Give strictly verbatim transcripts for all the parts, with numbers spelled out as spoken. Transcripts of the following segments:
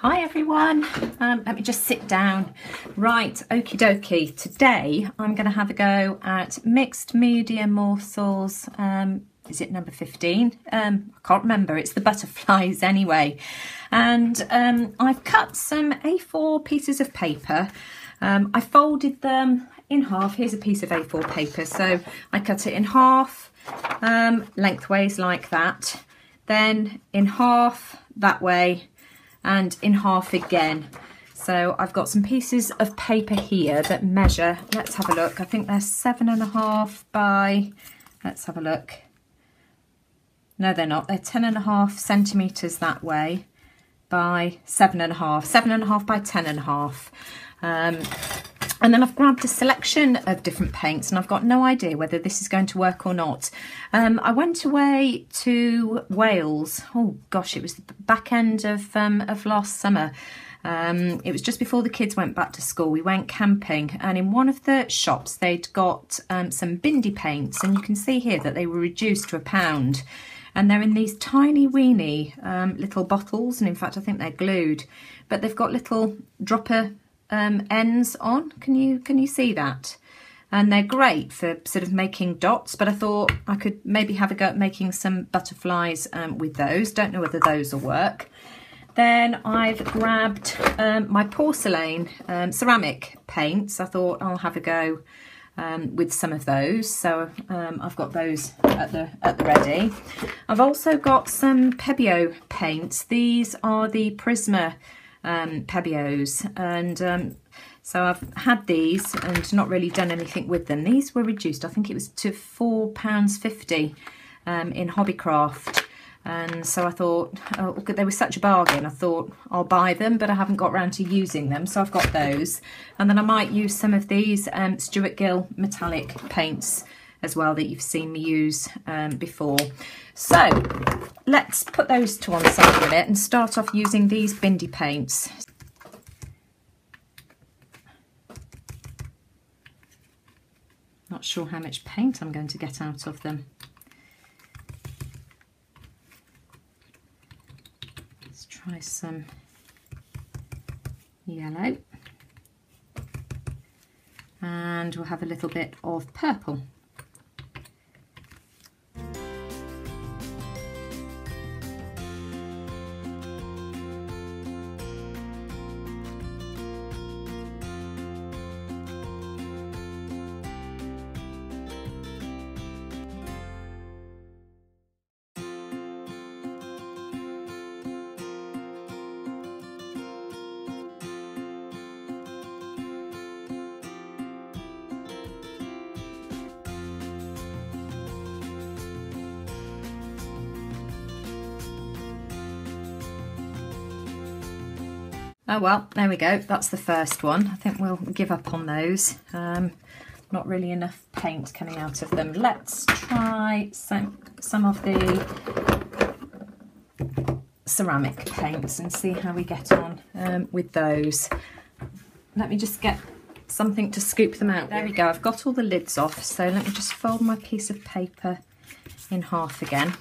Hi everyone, um, let me just sit down. Right, okie dokie, today I'm going to have a go at Mixed Media Morsels, um, is it number fifteen? Um, I can't remember, it's the butterflies anyway. And um, I've cut some A four pieces of paper, um, I folded them in half. Here's a piece of A four paper, so I cut it in half, um, lengthways like that, then in half that way, and in half again. So I've got some pieces of paper here that measure, let's have a look, I think they're seven and a half by, let's have a look, no they're not, they're ten and a half centimetres that way by seven and a half, seven and a half by ten and a half. Um, and then I've grabbed a selection of different paints and I've got no idea whether this is going to work or not. Um, I went away to Wales, oh gosh, it was the back end of, um, of last summer. Um, it was just before the kids went back to school. We went camping and in one of the shops they'd got um, some Bindi paints, and you can see here that they were reduced to a pound. And they're in these tiny weeny um, little bottles, and in fact I think they're glued, but they've got little dropper Um, ends on. Can you can you see that? And they're great for sort of making dots, but I thought I could maybe have a go at making some butterflies um, with those. Don't know whether those will work. Then I've grabbed um, my porcelain um, ceramic paints. I thought I'll have a go um, with some of those. So um, I've got those at the, at the ready. I've also got some Pebeo paints. These are the Prisma um Pebeos, and um so I've had these and not really done anything with them. These were reduced, I think it was to four pounds fifty um in Hobbycraft, and so I thought, oh, they were such a bargain, I thought I'll buy them, but I haven't got round to using them, so I've got those. And then I might use some of these um Stuart Gill metallic paints as well that you've seen me use um, before. So let's put those to one side a minute and start off using these Bindi paints. Not sure how much paint I'm going to get out of them. Let's try some yellow, and we'll have a little bit of purple. Oh well, there we go, that's the first one. I think we'll give up on those. Um, not really enough paint coming out of them. Let's try some, some of the ceramic paints and see how we get on um, with those. Let me just get something to scoop them out. There we go, I've got all the lids off, so let me just fold my piece of paper in half again.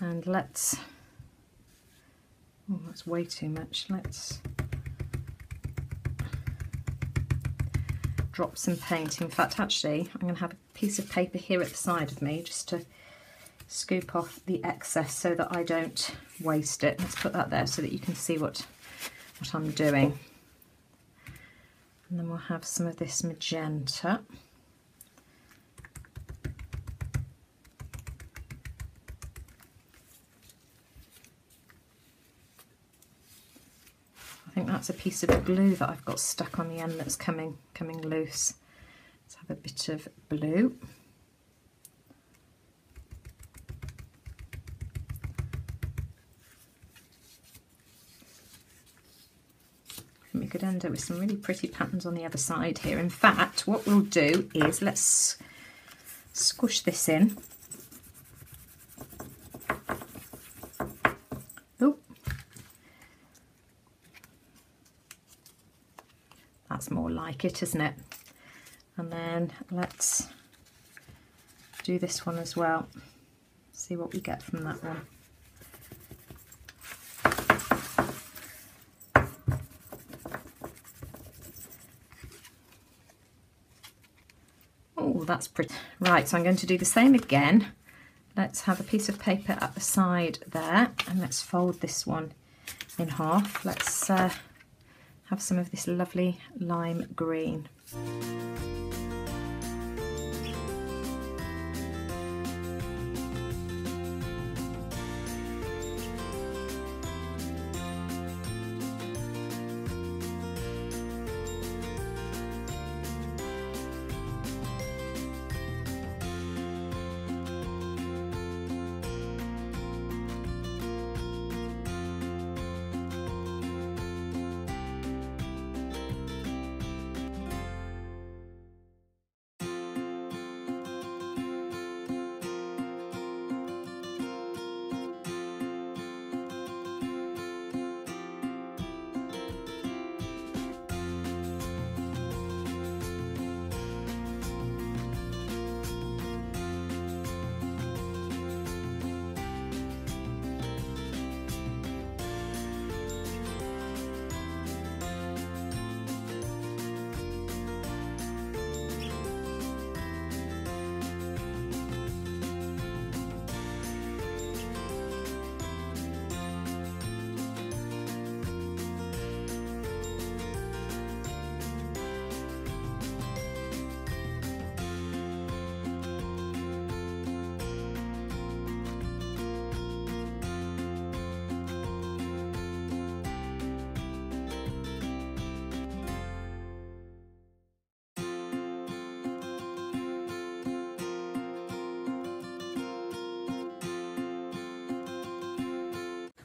And let's... oh, that's way too much. Let's drop some paint. In fact, actually, I'm going to have a piece of paper here at the side of me just to scoop off the excess so that I don't waste it. Let's put that there so that you can see what, what I'm doing. And then we'll have some of this magenta. I think that's a piece of glue that I've got stuck on the end that's coming coming loose. Let's have a bit of blue. I think we could end up with some really pretty patterns on the other side here. In fact, what we'll do is let's squish this in. More like it, isn't it? And then let's do this one as well, see what we get from that one. Oh, that's pretty. Right, so I'm going to do the same again. Let's have a piece of paper at the side there, and let's fold this one in half. Let's uh, have some of this lovely lime green.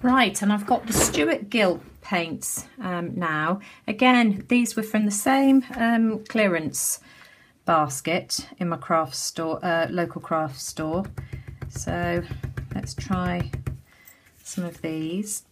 Right, and I've got the Stuart Gill paints um, now. Again, these were from the same um, clearance basket in my craft store, uh, local craft store. So let's try some of these.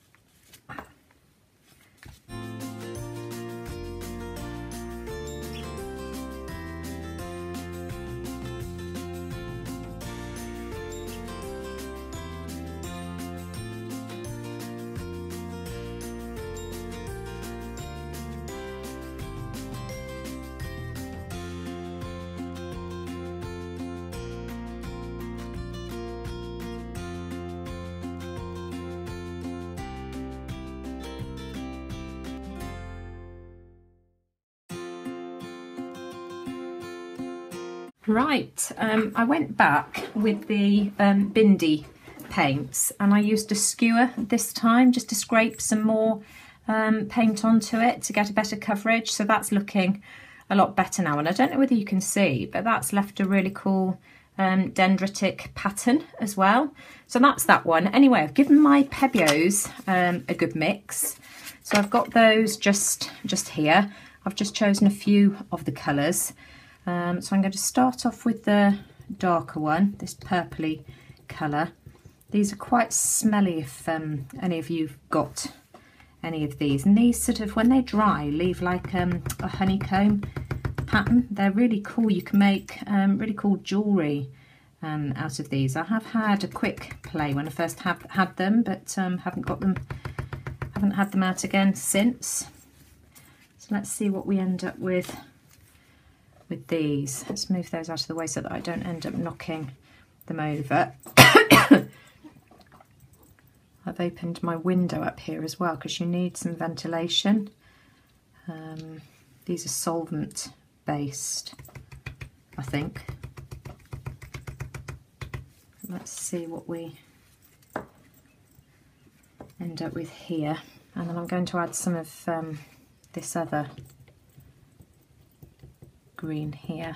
Right, um, I went back with the um, Bindi paints, and I used a skewer this time just to scrape some more um, paint onto it to get a better coverage. So that's looking a lot better now, and I don't know whether you can see, but that's left a really cool um, dendritic pattern as well. So that's that one. Anyway, I've given my Pebeos um, a good mix. So I've got those just, just here. I've just chosen a few of the colours. Um, so I'm going to start off with the darker one, this purpley colour. These are quite smelly if um, any of you've got any of these. And these sort of, when they dry, leave like um, a honeycomb pattern. They're really cool. You can make um, really cool jewellery um, out of these. I have had a quick play when I first have had them, but um, haven't got them, haven't had them out again since. So let's see what we end up with. With these, let's move those out of the way so that I don't end up knocking them over. I've opened my window up here as well because you need some ventilation. Um, these are solvent based, I think. Let's see what we end up with here, and then I'm going to add some of um, this other green here.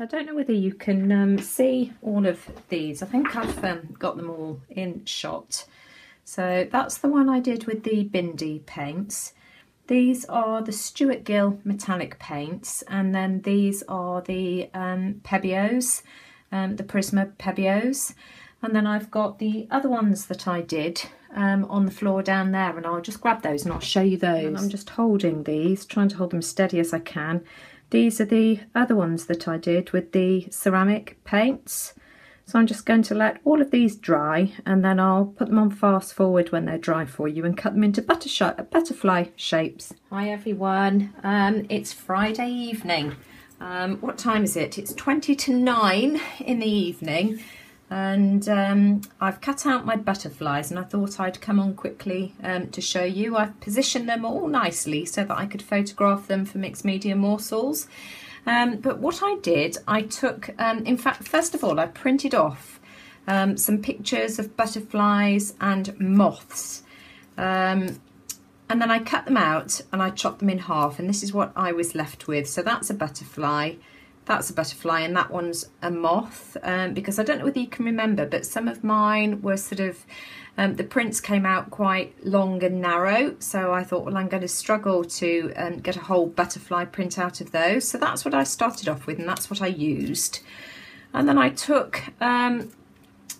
So I don't know whether you can um, see all of these. I think I've um, got them all in shot. So that's the one I did with the Bindi paints. These are the Stuart Gill metallic paints, and then these are the um, Pebeos, um, the Prisma Pebeos. And then I've got the other ones that I did um, on the floor down there, and I'll just grab those and I'll show you those. And I'm just holding these, trying to hold them steady as I can. These are the other ones that I did with the ceramic paints. So I'm just going to let all of these dry, and then I'll put them on fast forward when they're dry for you and cut them into butterfly shapes. Hi everyone, um, it's Friday evening. Um, what time is it? It's twenty to nine in the evening, and um, I've cut out my butterflies, and I thought I'd come on quickly um, to show you. I've positioned them all nicely so that I could photograph them for Mixed Media Morsels. Um, but what I did, I took, um, in fact, first of all, I printed off um, some pictures of butterflies and moths, um, and then I cut them out and I chopped them in half, and this is what I was left with. So that's a butterfly, that's a butterfly, and that one's a moth, um, because I don't know whether you can remember, but some of mine were sort of, um, the prints came out quite long and narrow, so I thought, well, I'm going to struggle to um, get a whole butterfly print out of those. So that's what I started off with, and that's what I used. And then I took um,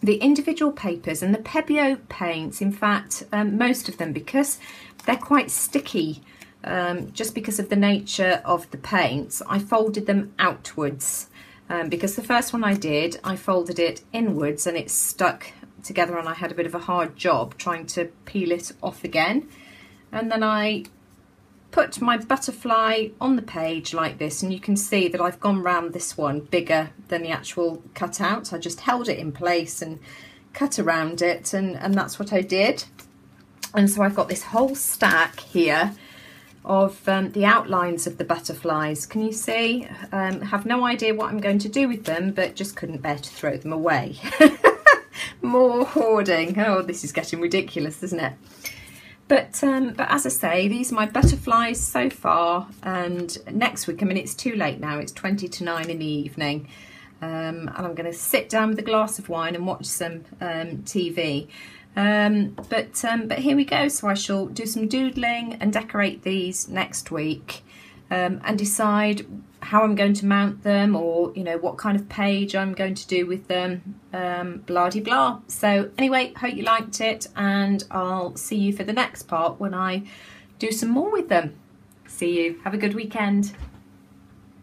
the individual papers and the Pebeo paints, in fact, um, most of them, because they're quite sticky, um, just because of the nature of the paints, I folded them outwards, um, because the first one I did, I folded it inwards and it stuck together, and I had a bit of a hard job trying to peel it off again. And then I put my butterfly on the page like this, and you can see that I've gone round this one bigger than the actual cutout. I just held it in place and cut around it, and, and that's what I did. And so I've got this whole stack here of um, the outlines of the butterflies. Can you see? Um, have no idea what I'm going to do with them, but just couldn't bear to throw them away. More hoarding. Oh, this is getting ridiculous, isn't it? But um, but as I say, these are my butterflies so far, and next week, I mean, it's too late now, it's twenty to nine in the evening, um, and I'm going to sit down with a glass of wine and watch some um, T V. Um, but um, but here we go. So I shall do some doodling and decorate these next week, um, and decide how I'm going to mount them, or you know what kind of page I'm going to do with them, um, blah de blah. So anyway, hope you liked it, and I'll see you for the next part when I do some more with them. See you. Have a good weekend.